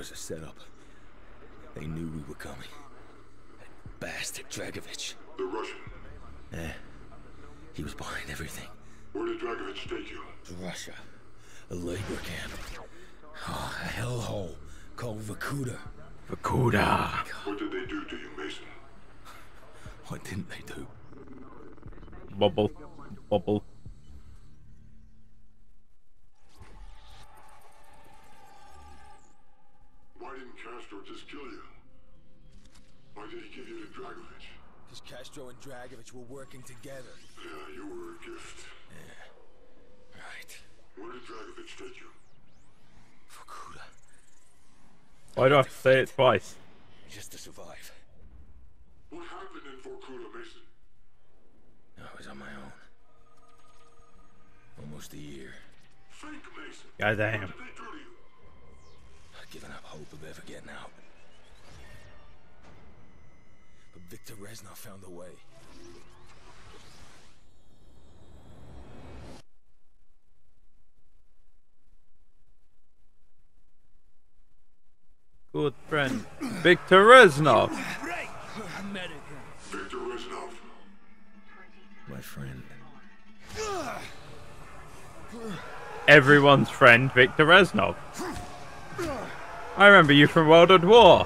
was a setup. They knew we were coming. That bastard Dragovich. The Russian? Eh. He was behind everything. Where did Dragovich take you? To Russia. A labor camp. Oh, a hellhole called Vorkuta. Vorkuta. What did they do to you, Mason? What didn't they do? Bubble. Bubble. Why didn't Castro just kill you? Why did he give you to Dragovich? Because Castro and Dragovich were working together. Yeah, you were a gift. Yeah. Right. Where did Dragovich take you? Vorkuta. Why do I have to say it twice? Just to survive. What happened in Vorkuta, Mason? I was on my own. Almost a year. Think, Mason. God damn. What did they do to you? I'd given up hope of ever getting out. But Victor Reznov found a way. Good friend. Victor Reznov. Victor Reznov. My friend. Everyone's friend, Victor Reznov. I remember you from World at War.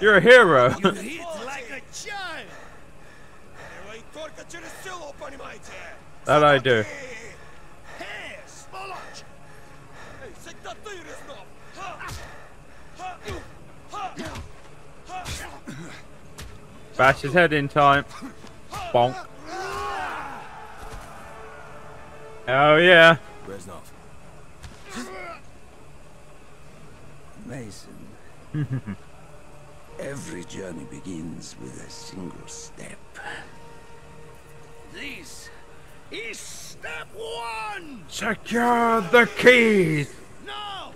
You're a hero. You hit like a child. That I do. Bash his head in time. Bonk. Oh yeah. Reznov. Mason. Every journey begins with a single step. This is step one. Secure the keys. No.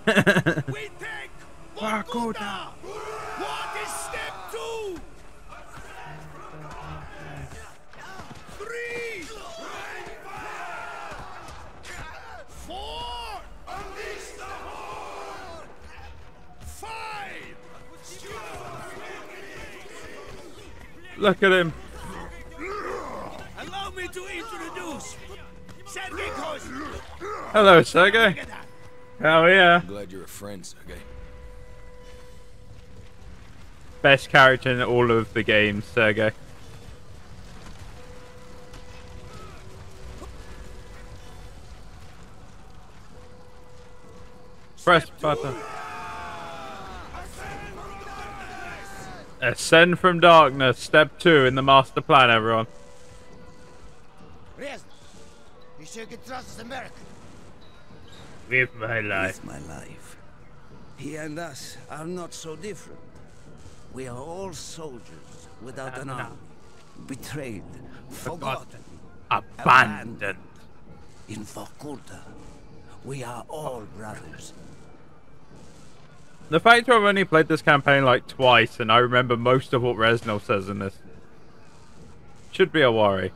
We take Vorkuta. What is step two? Look at him. Allow me to introduce Sergei. Hello, Sergei. Oh yeah. I'm glad you're a friend, Sergei. Best character in all of the games, Sergei. Press button. Ascend from darkness, step 2 in the master plan, everyone. You sure can trust America. With my life. With my life. He and us are not so different. We are all soldiers without an army. Betrayed, forgotten, abandoned. In Vorkuta, we are all brothers. The fact I've only played this campaign like twice and I remember most of what Reznov says in this should be a worry.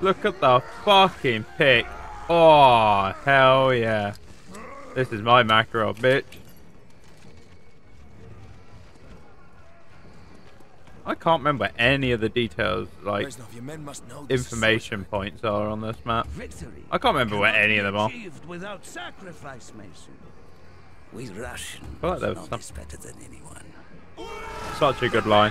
Look at the fucking pic. Oh, hell yeah. This is my mackerel, bitch. I can't remember any of the details, like, information points are on this map. Victory I can't remember where any of them are. Without sacrifice, Mason. We Russians like know this better than anyone. Such a good line.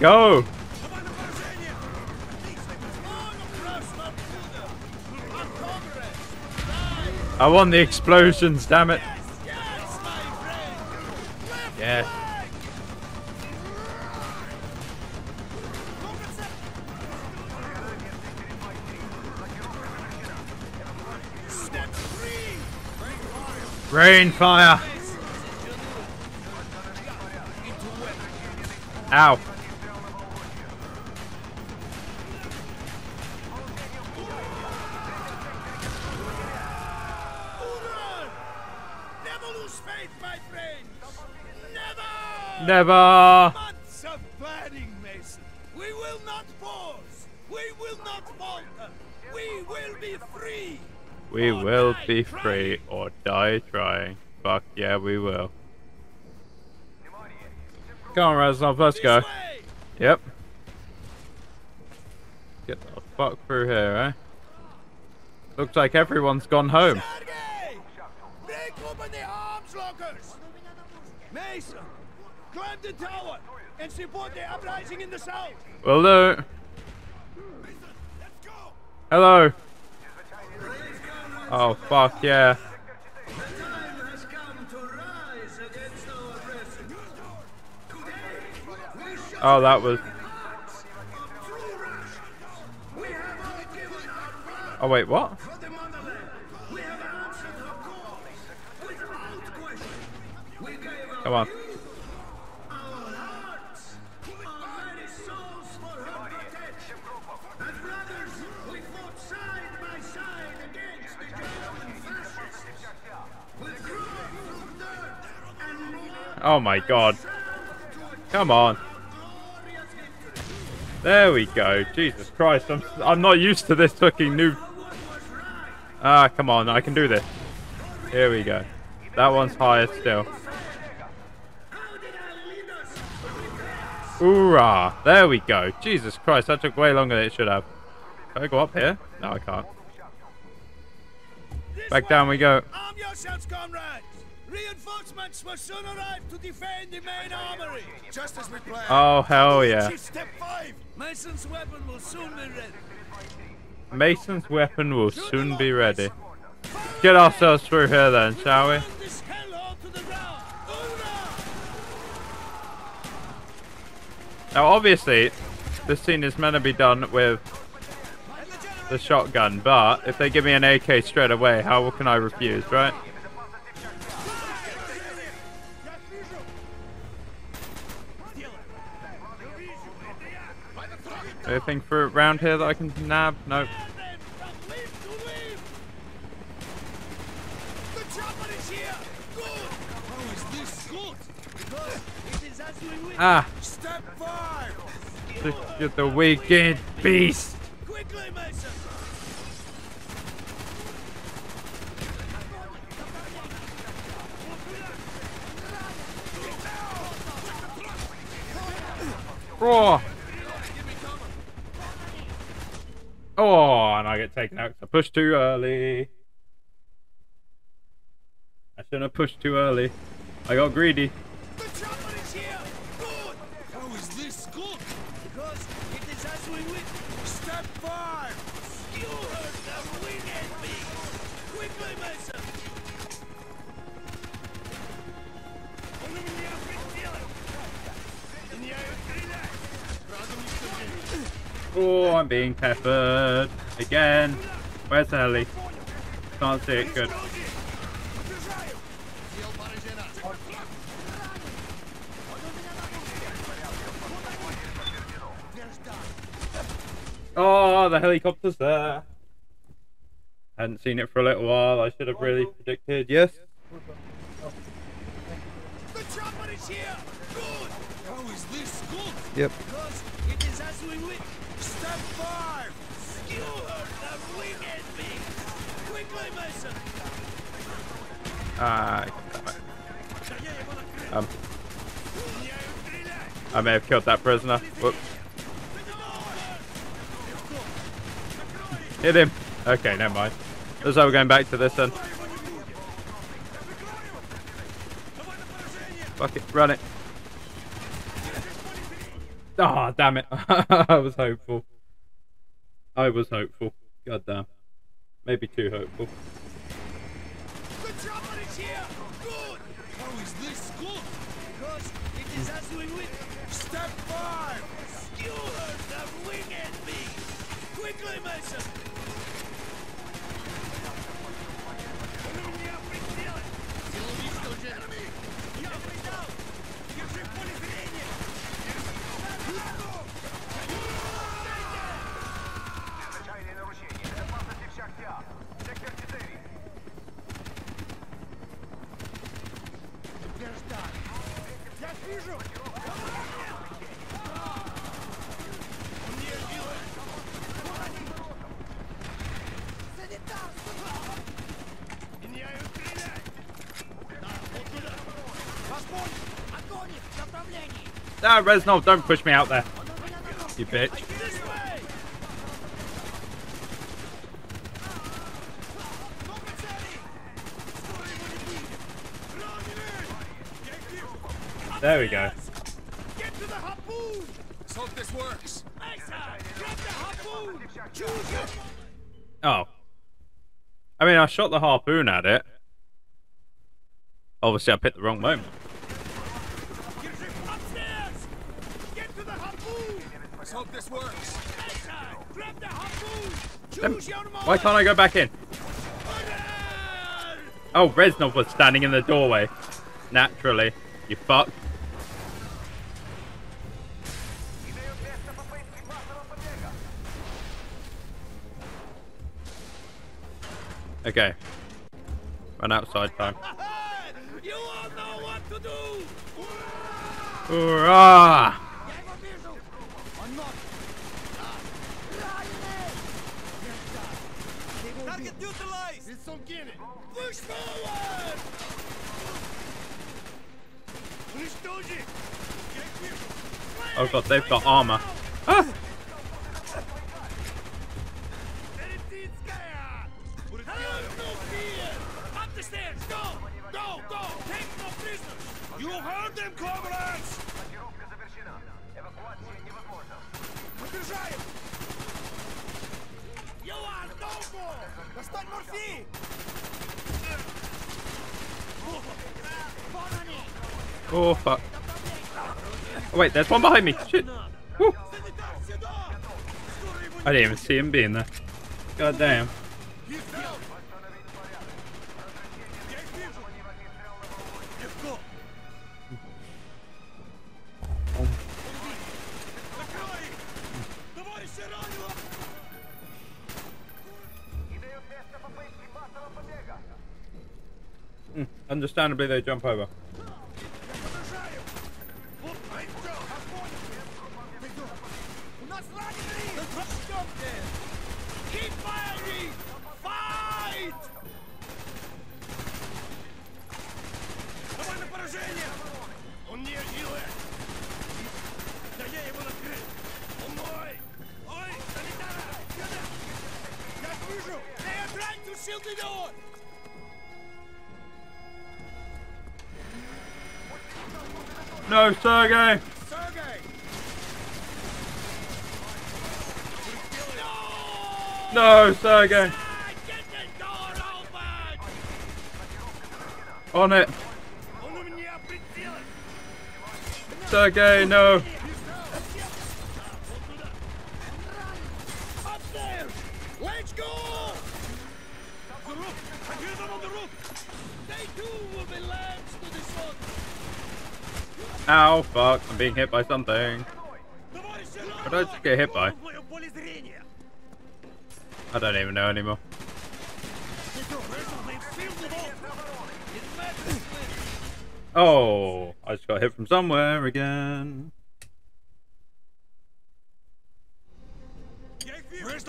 Go! I want the explosions, damn it! Yeah. Rain fire! Ow! Never! Months of planning, Mason. We will not pause. We will not falter. We will be free. We will be free or die trying. Fuck yeah, we will. Come on, Reznov, let's go. Yep. Get the fuck through here, eh? Looks like everyone's gone home. Sergei! Break open the arms lockers! Mason! Climb the tower and support the uprising in the south. Well, no. Hello. Oh fuck yeah. The time has come to rise against our oppressors. Today, we shall we have all given our oh wait, what? For the motherland. We have answered her call without question. We gave our come on. Oh my god. Come on. There we go. Jesus Christ, I'm not used to this fucking new... Ah, come on, I can do this. Here we go. That one's higher still. Hoorah! There we go. Jesus Christ, that took way longer than it should have. Can I go up here? No, I can't. Back down we go. Arm yourselves, comrades! Reinforcements will soon arrive to defend the main armory. Just as we planned. Oh hell yeah! Step 5. Mason's weapon will soon be ready. Mason's weapon will soon be ready. Get ourselves through here then, shall we? Now obviously, this scene is meant to be done with the shotgun, but if they give me an AK straight away, how can I refuse, right? Anything for around here that I can nab? Nope. Ah! You're the wicked beast! Quickly, Mason. Roar! Oh, and I get taken out because I pushed too early. I shouldn't have pushed too early. I got greedy. The chopper is here. Good. How is this good? Because it is as we wish. Step 5. Skewer the winged beast. Quickly, Mason. Oh, I'm being peppered again. Where's Ellie? Can't see it. Good. Oh, the helicopter's there. I hadn't seen it for a little while. I should have really predicted. Yes. The chopper is here. Good. How is this good? Yep. Because it is as we wish. Step 5! Skewer the winged beast! Quickly, Mason! I may have killed that prisoner. Whoops. Hit him! Okay, never mind. Looks like we're going back to this then. Fuck it, run it. Ah, oh, damn it. I was hopeful. I was hopeful. God damn. Maybe too hopeful. Good job on it here! Good! How is this good? Because it is as we win. Step 5! Skewer the winged beast! Quickly, Mason! No, Reznov, don't push me out there, you bitch. There we go. Get to the harpoon. Let's hope this works. Oh. I mean, I shot the harpoon at it. Obviously, I picked the wrong moment. Hope this works. Grab the harpoon. Why can't I go back in? Oh, Reznov was standing in the doorway. Naturally, you fuck. Okay. Run outside time. You all know what to do. Hurrah! Oh god, they've got armor. Ah! You heard them, comrades! You are no more! Достань морфий! Oh fuck. Oh wait, there's one behind me. Shit. Woo. I didn't even see him being there. God damn. Understandably, they jump over. Keep firing! Fight! Он не делает. Да я его накрыл. Он мой. Ой, я вижу. They are trying to shield the door. No, Sergei! Sergei! No, Sergei! Get the door open! On it! Sergei, no! Up there! Let's go! The roof! I hear them on the roof! They too will be lanced to the sword! Ow, fuck, I'm being hit by something. What did I just get hit by? I don't even know anymore. Oh, I just got hit from somewhere again. Step 6.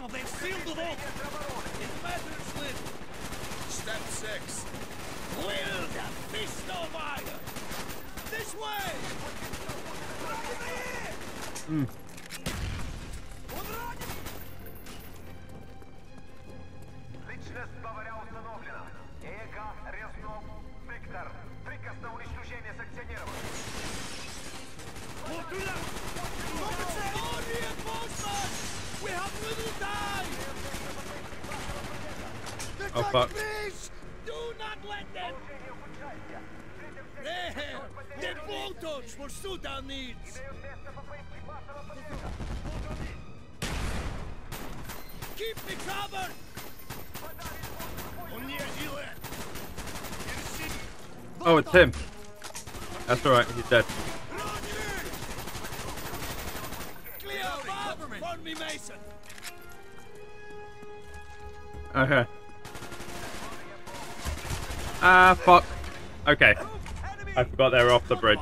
Wield a fist of iron. This way! Личность главаря установлена. Эго, Резнов, Виктор. Приказ на уничтожение санкционирован. fucked. Do not let them. There, the voltage for Sudan needs. Keep me covered. Oh, it's him. That's all right. He's dead. Clear government. Warn me, Mason. Okay. Ah, fuck. Okay. I forgot they were off the bridge.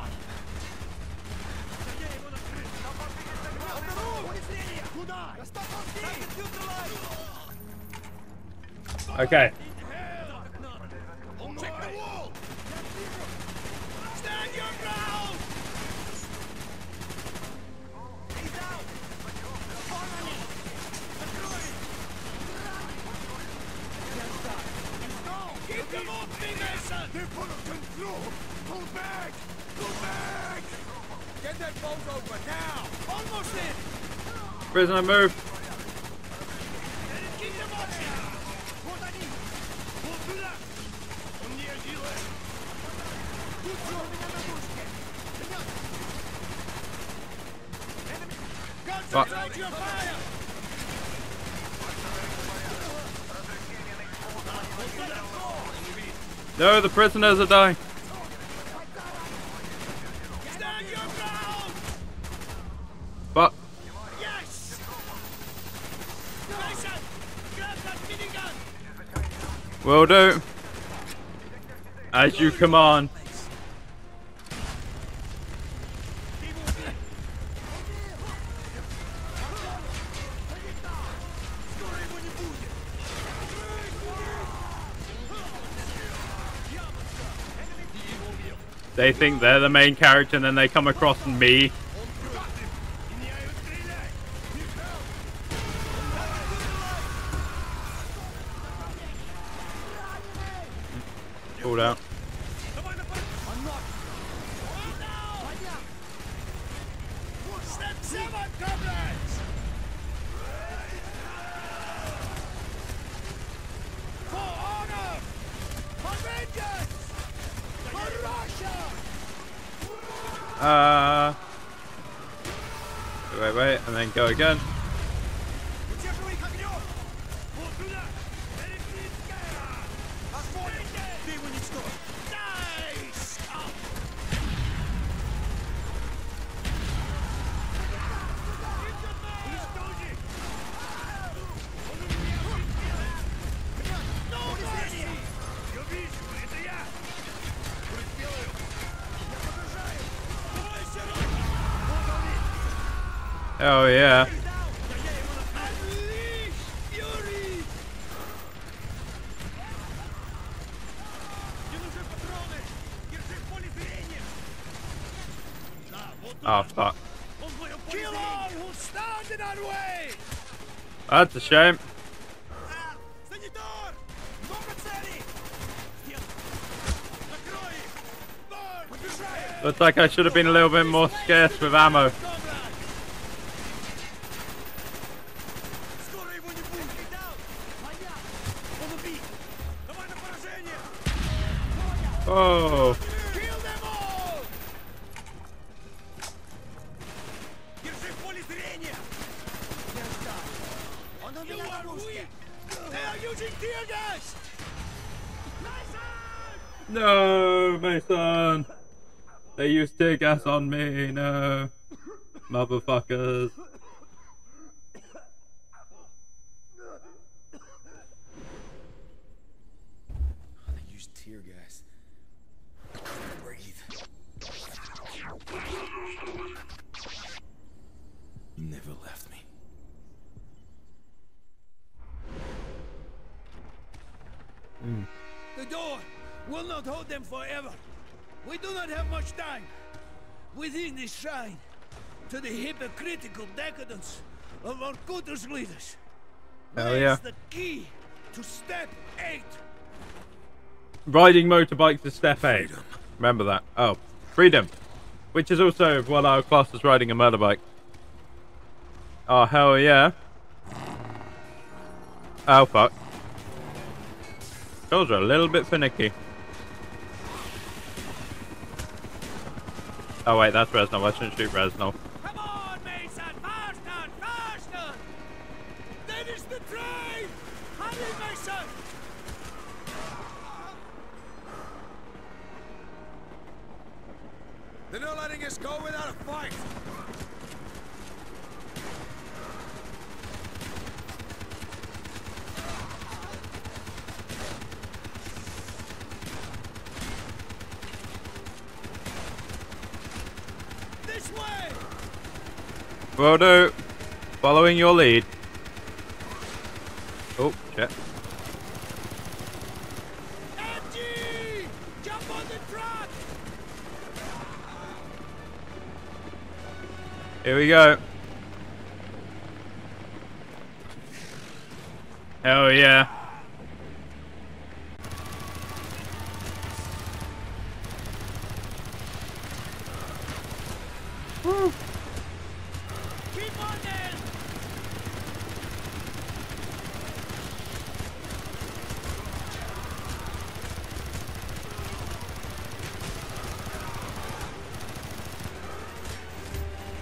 Okay. Prisoner, move! Fuck. No, the prisoners are dying. Will do. As you command. They think they're the main character and then they come across me. Out. Wait, and then go again. Oh yeah. Oh fuck. Kill all who stand in our way. That's a shame. Looks like I should have been a little bit more scarce with ammo. Oh. Kill them all. No, Mason. They used tear gas on me. No, motherfuckers. They used tear gas. You never left me. The door will not hold them forever. We do not have much time. Within this shrine to the hypocritical decadence of our Vorkuta's leaders. Hell yeah. The key to step 8. Riding motorbikes is step 8. Remember that. Oh, freedom. Which is also what our class is riding a motorbike. Oh, hell yeah. Oh, fuck. Those are a little bit finicky. Oh wait, that's Reznov. I shouldn't shoot Reznov. Come on, Mason! Faster! Faster! Finish the train! Hurry, Mason! They're not letting us go without a fight! Will do. Following your lead. Oh, shit. MG! Jump on the truck! Here we go. Hell yeah. Woo. Keep on there.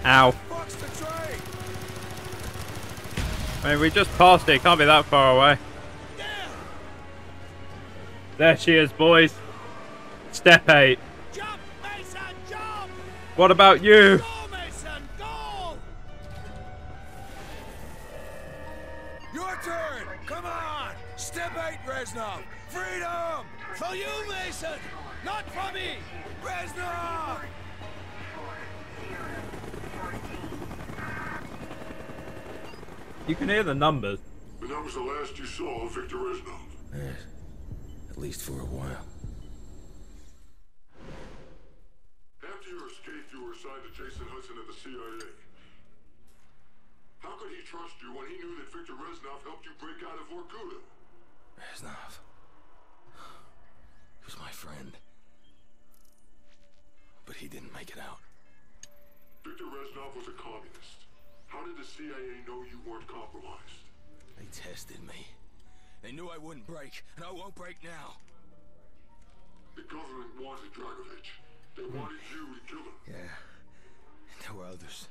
Ow. I mean, we just passed it, can't be that far away. There, there she is, boys. Step 8. Jump, Mason, jump. What about you? Reznov! Freedom! For you, Mason! Not for me! Reznov! You can hear the numbers. But that was the last you saw of Victor Reznov. Yes. At least for a while. After your escape, you were assigned to Jason Hudson at the CIA. How could he trust you when he knew that Victor Reznov helped you break out of Vorkuta? Reznov, who's my friend, but he didn't make it out. Victor Reznov was a communist. How did the CIA know you weren't compromised? They tested me. They knew I wouldn't break, and I won't break now. The government wanted Dragovich. They wanted you to kill him. Yeah, and there were others.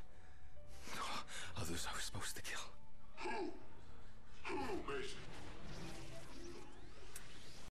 Others I was supposed to kill. Who? Who, Mason?